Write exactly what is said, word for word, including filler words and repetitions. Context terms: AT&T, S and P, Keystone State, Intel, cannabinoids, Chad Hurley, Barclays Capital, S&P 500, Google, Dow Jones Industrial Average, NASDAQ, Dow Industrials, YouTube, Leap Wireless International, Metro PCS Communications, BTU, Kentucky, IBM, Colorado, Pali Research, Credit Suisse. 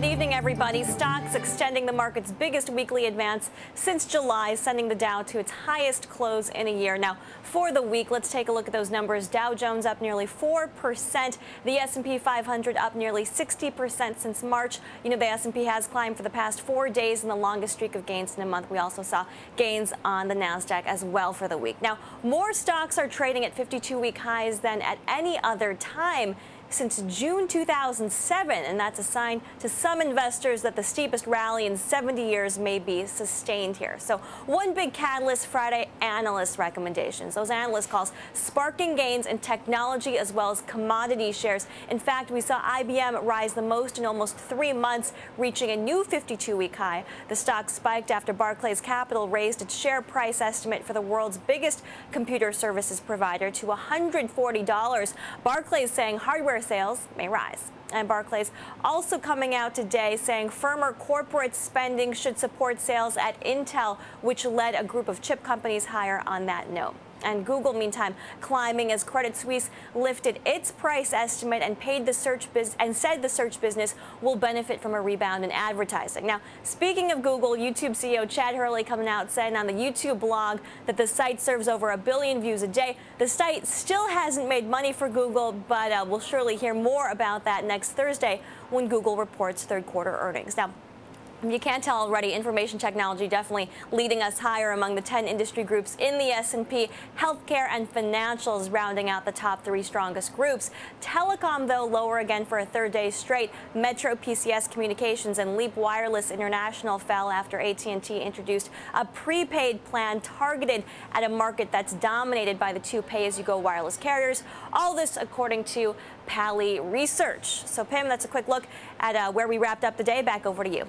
good evening, everybody. Stocks extending the market's biggest weekly advance since July, sending the Dow to its highest close in a year. Now, for the week, let's take a look at those numbers. Dow Jones up nearly four percent. The S and P five hundred up nearly sixty percent since March. You know, the S and P has climbed for the past four days in the longest streak of gains in a month. We also saw gains on the NASDAQ as well for the week. Now, more stocks are trading at fifty-two week highs than at any other time since June two thousand seven, and that's a sign to some investors that the steepest rally in seventy years may be sustained here. So one big catalyst Friday, analyst recommendations. Those analyst calls sparking gains in technology as well as commodity shares. In fact, we saw I B M rise the most in almost three months, reaching a new fifty-two week high. The stock spiked after Barclays Capital raised its share price estimate for the world's biggest computer services provider to one hundred forty dollars. Barclays saying hardware sales may rise. And Barclays also coming out today saying firmer corporate spending should support sales at Intel, which led a group of chip companies higher on that note. And Google, meantime, climbing as Credit Suisse lifted its price estimate and paid the search biz and said the search business will benefit from a rebound in advertising. Now, speaking of Google, YouTube C E O Chad Hurley coming out saying on the YouTube blog that the site serves over a billion views a day. The site still hasn't made money for Google, but uh, we'll surely hear more about that next Thursday when Google reports third quarter earnings. Now, if you can't tell already, information technology definitely leading us higher among the ten industry groups in the S and P, healthcare and financials rounding out the top three strongest groups. Telecom, though, lower again for a third day straight. Metro P C S Communications and Leap Wireless International fell after A T and T introduced a prepaid plan targeted at a market that's dominated by the two pay-as-you-go wireless carriers. All this according to Pali Research. So, Pam, that's a quick look at uh, where we wrapped up the day. Back over to you.